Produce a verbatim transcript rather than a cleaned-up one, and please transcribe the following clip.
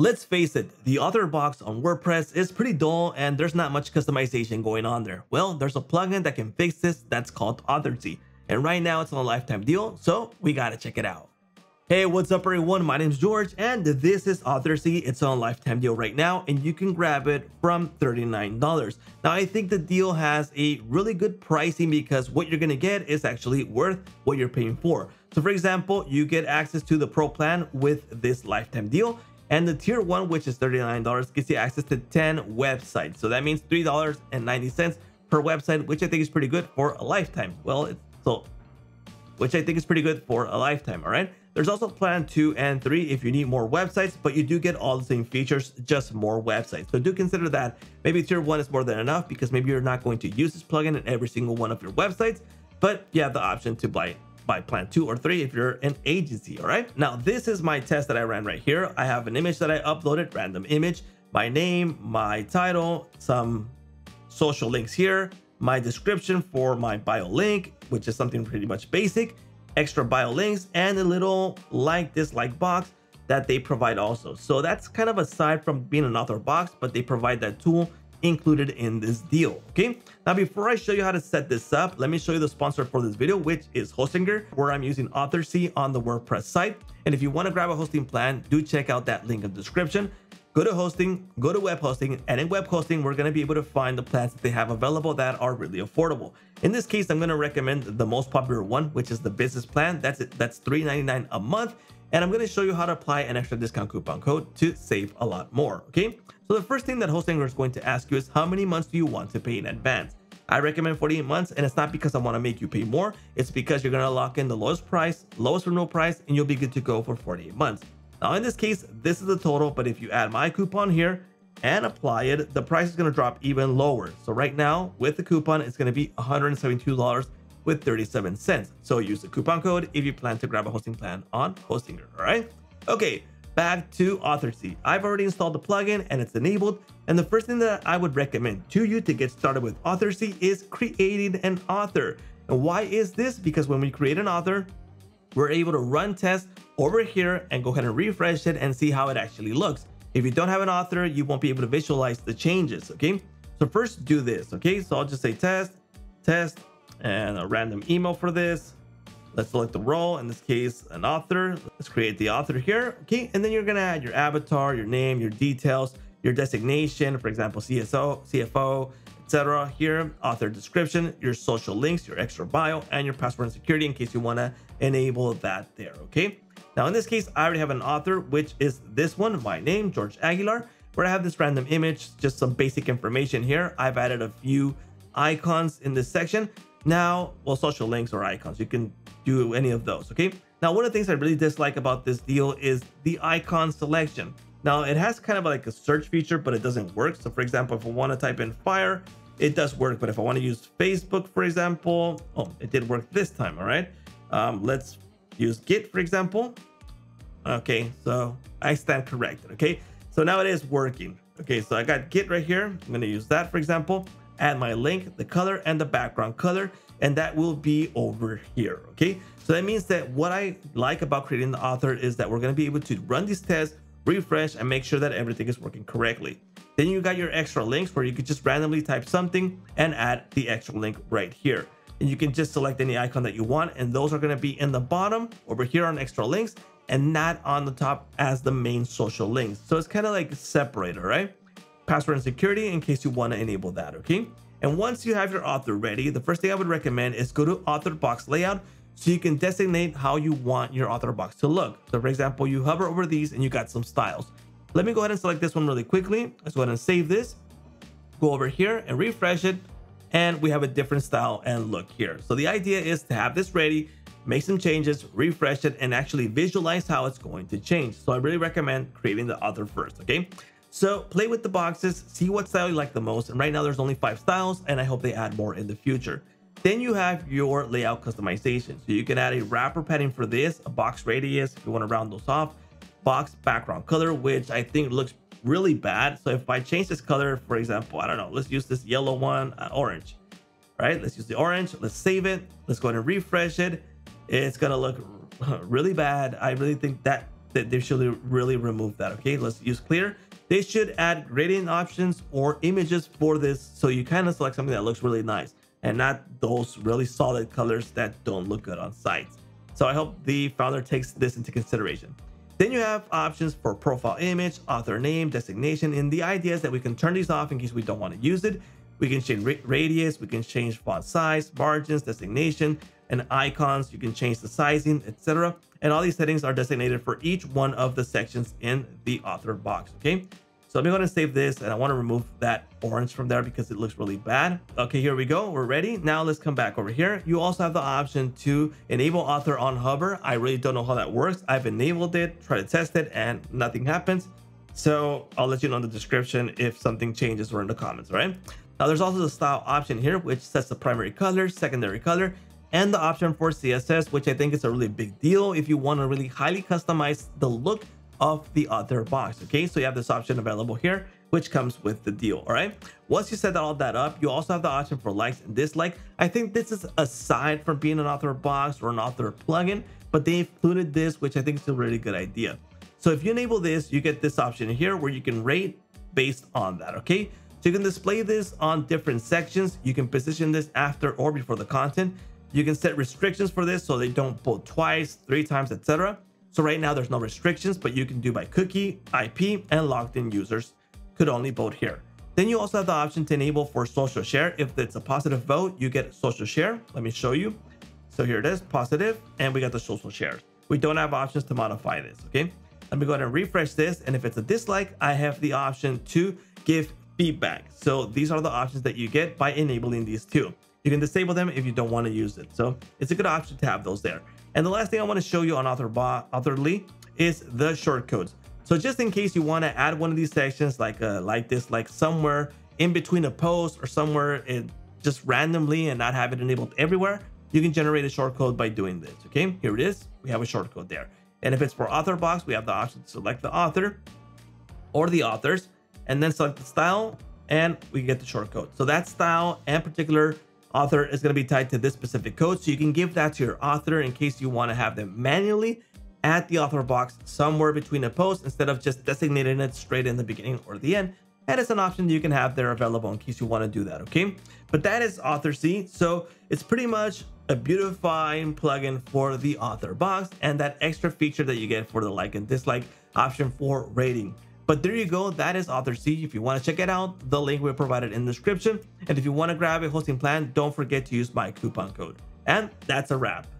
Let's face it, the author box on WordPress is pretty dull and there's not much customization going on there. Well, there's a plugin that can fix this that's called Authorsy, and right now it's on a lifetime deal, so we gotta check it out. Hey, what's up everyone? My name's George and this is Authorsy. It's on a lifetime deal right now and you can grab it from thirty-nine dollars. Now, I think the deal has a really good pricing because what you're gonna get is actually worth what you're paying for. So for example, you get access to the Pro plan with this lifetime deal, and the tier one, which is thirty-nine dollars, gets you access to ten websites. So that means three dollars and ninety cents per website, which I think is pretty good for a lifetime. Well, it's so, which I think is pretty good for a lifetime, all right? There's also plan two and three if you need more websites, but you do get all the same features, just more websites. So do consider that. Maybe tier one is more than enough because maybe you're not going to use this plugin in every single one of your websites, but you have the option to buy it by plan two or three if you're an agency, all right? Now, this is my test that I ran right here. I have an image that I uploaded, random image, my name, my title, some social links here, my description for my bio link, which is something pretty much basic, extra bio links, and a little like, dislike box that they provide also. So that's kind of aside from being an author box, but they provide that tool included in this deal. Okay, now before I show you how to set this up, let me show you the sponsor for this video, which is Hostinger, where I'm using Authorsy on the WordPress site. And if you want to grab a hosting plan, do check out that link in the description. Go to hosting, go to web hosting, and in web hosting, we're going to be able to find the plans that they have available that are really affordable. In this case, I'm going to recommend the most popular one, which is the business plan. That's it. That's three ninety-nine a month. And I'm going to show you how to apply an extra discount coupon code to save a lot more. Okay. So the first thing that Hostinger is going to ask you is how many months do you want to pay in advance? I recommend forty-eight months, and it's not because I want to make you pay more. It's because you're going to lock in the lowest price, lowest renewal price, and you'll be good to go for forty-eight months. Now, in this case, this is the total, but if you add my coupon here and apply it, the price is going to drop even lower. So right now with the coupon, it's going to be one hundred seventy-two dollars and thirty-seven cents. So use the coupon code if you plan to grab a hosting plan on Hostinger. All right. Okay. Back to Authorsy. I've already installed the plugin and it's enabled. And the first thing that I would recommend to you to get started with Authorsy is creating an author. And why is this? Because when we create an author, we're able to run tests over here and go ahead and refresh it and see how it actually looks. If you don't have an author, you won't be able to visualize the changes. Okay, so first do this. Okay, so I'll just say test, test, and a random email for this. Let's select the role, in this case, an author. Let's create the author here. Okay, and then you're gonna add your avatar, your name, your details, your designation, for example, C S O, C F O, et cetera. Here, author description, your social links, your extra bio, and your password and security in case you wanna enable that there. Okay. Now, in this case, I already have an author, which is this one, my name, George Aguilar, where I have this random image, just some basic information here. I've added a few icons in this section. Now, well, social links or icons, you can do any of those, okay? Now, one of the things I really dislike about this deal is the icon selection. Now, it has kind of like a search feature, but it doesn't work. So for example, if I want to type in fire, it does work. But if I want to use Facebook, for example, oh, it did work this time, all right? Um, let's use Git, for example. Okay, so I stand corrected. Okay, so now it is working. Okay, so I got Git right here. I'm going to use that, for example, add my link, the color, and the background color, and that will be over here. Okay, so that means that what I like about creating the author is that we're going to be able to run these tests, refresh, and make sure that everything is working correctly. Then you got your extra links where you could just randomly type something and add the extra link right here. And you can just select any icon that you want, and those are going to be in the bottom over here on extra links and not on the top as the main social links. So it's kind of like separated, right? Password and security in case you want to enable that, okay? And once you have your author ready, the first thing I would recommend is go to author box layout so you can designate how you want your author box to look. So for example, you hover over these and you got some styles. Let me go ahead and select this one really quickly. Let's go ahead and save this, go over here and refresh it. And we have a different style and look here. So the idea is to have this ready, make some changes, refresh it, and actually visualize how it's going to change. So I really recommend creating the author first, okay? So play with the boxes, see what style you like the most. And right now there's only five styles, and I hope they add more in the future. Then you have your layout customization. So you can add a wrapper padding for this, a box radius, if you want to round those off, box background color, which I think looks really bad. So if I change this color, for example, I don't know, let's use this yellow one, uh, orange, right? Let's use the orange, let's save it. Let's go ahead and refresh it. It's gonna look really bad. I really think that it. They should really remove that. Okay, let's use clear. They should add gradient options or images for this, so you kind of select something that looks really nice and not those really solid colors that don't look good on sites. So I hope the founder takes this into consideration. Then you have options for profile image, author name, designation, and the idea is that we can turn these off in case we don't want to use it. We can change radius, we can change font size, margins, designation, and icons. You can change the sizing, et cetera. And all these settings are designated for each one of the sections in the author box. Okay, so I'm going to save this, and I want to remove that orange from there because it looks really bad. Okay, here we go. We're ready. Now let's come back over here. You also have the option to enable author on hover. I really don't know how that works. I've enabled it, tried to test it, and nothing happens. So I'll let you know in the description if something changes or in the comments, right? Now there's also the style option here, which sets the primary color, secondary color, and the option for C S S, which I think is a really big deal if you want to really highly customize the look of the author box. Okay, so you have this option available here, which comes with the deal. All right, once you set all that up, you also have the option for likes and dislike. I think this is aside from being an author box or an author plugin, but they included this, which I think is a really good idea. So if you enable this, you get this option here where you can rate based on that. Okay, so you can display this on different sections. You can position this after or before the content. You can set restrictions for this so they don't pull twice, three times, et cetera. So right now there's no restrictions, but you can do by cookie, I P, and logged in users could only vote here. Then you also have the option to enable for social share. If it's a positive vote, you get social share. Let me show you. So here it is, positive, and we got the social shares. We don't have options to modify this, okay? Let me go ahead and refresh this. And if it's a dislike, I have the option to give feedback. So these are the options that you get by enabling these two. You can disable them if you don't want to use it. So it's a good option to have those there. And the last thing I want to show you on Authorly is the shortcodes. So just in case you want to add one of these sections like uh, like this, like somewhere in between a post or somewhere in, just randomly and not have it enabled everywhere, you can generate a shortcode by doing this. Okay, here it is. We have a shortcode there. And if it's for author box, we have the option to select the author or the authors and then select the style and we get the shortcode. So that style and particular author is going to be tied to this specific code, so you can give that to your author in case you want to have them manually at the author box somewhere between a post instead of just designating it straight in the beginning or the end. And it's an option that you can have there available in case you want to do that. Okay, but that is Authorsy. So it's pretty much a beautifying plugin for the author box and that extra feature that you get for the like and dislike option for rating. But there you go, that is Authorsy. If you want to check it out, the link we provided in the description. And if you want to grab a hosting plan, don't forget to use my coupon code. And that's a wrap.